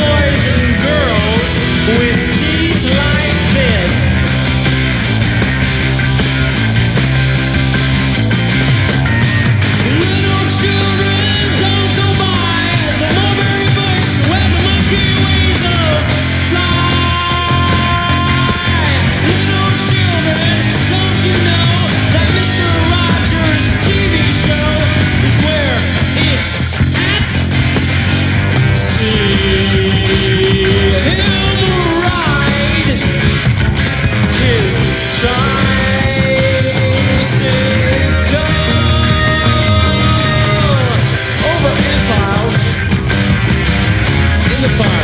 boys and girls with teeth like this. Little children don't go by the mulberry bush where the monkey weasels fly. Little children, don't you know that Mr. Rogers' TV show is where it's at? Fire.